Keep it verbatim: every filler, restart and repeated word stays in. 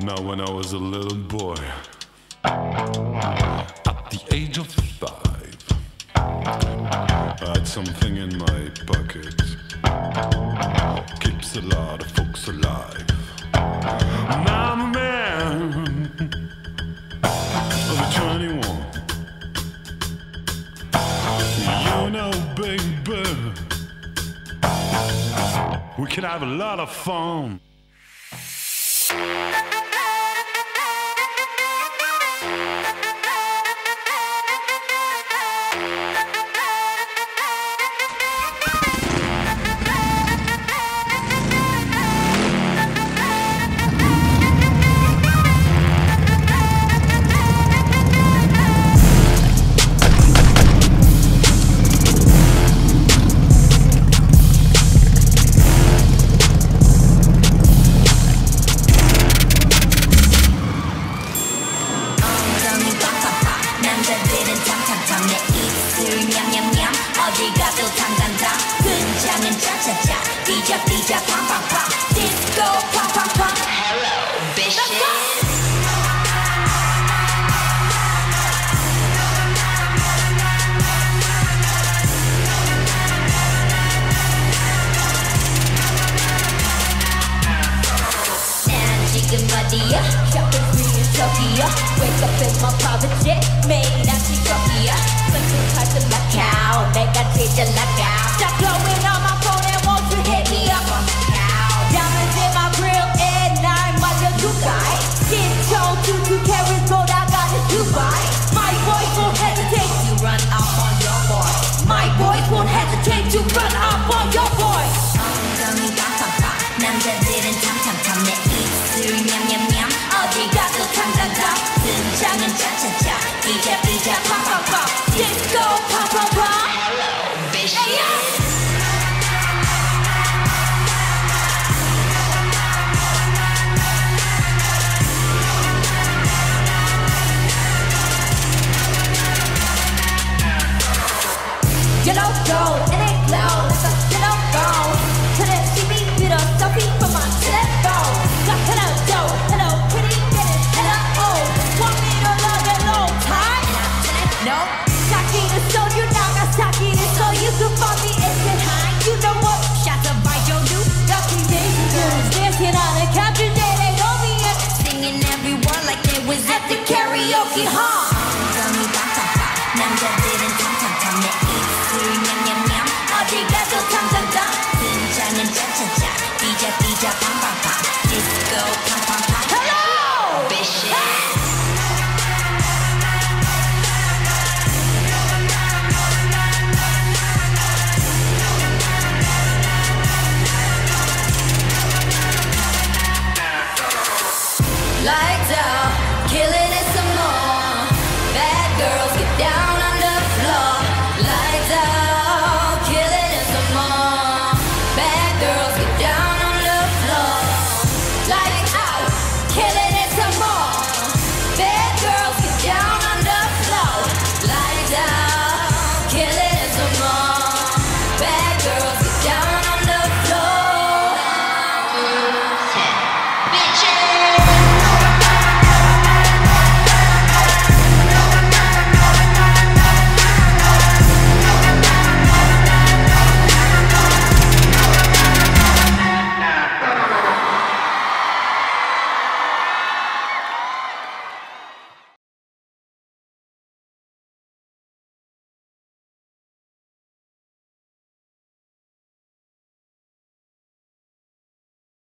Now when I was a little boy, at the age of five, I had something in my pocket, keeps a lot of folks alive. And I'm a man of twenty-one. You know, baby, we can have a lot of fun. Wake up in my private jet, made out to Tokyo. Something parts of Macau, they got teacher like out. Stop blowing on my phone and won't you hit me up on Macau. Diamonds in my grill and I'm my Dubai. Skin tone, two, two carats, gold, I got a Dubai. My boys won't hesitate to run up on your boy. My boys won't hesitate to run up on your boy. 엉덩이 깜빡깜, 남자들은 탐탐탐 내 입술이 냠냠냠. 어디 가도 탐탐탐 등장은 차차차 이제 이제 팡팡팡 디스코 팡팡팡 Hello bitches. You know, gold, it ain't glow, it's a shit on gold. Couldn't see me with a selfie from my telephone. Got to know dope, hello, pretty, get it, hello, oh. Want me to love you long time? No. Saki to sold you, Nagasaki to sold you, so fuck me, it's been high. You know what? Shots of my yo, you, nothing days ago. Dancing on the couch, they ain't over yet. Singing everyone like they was at the karaoke hall. Like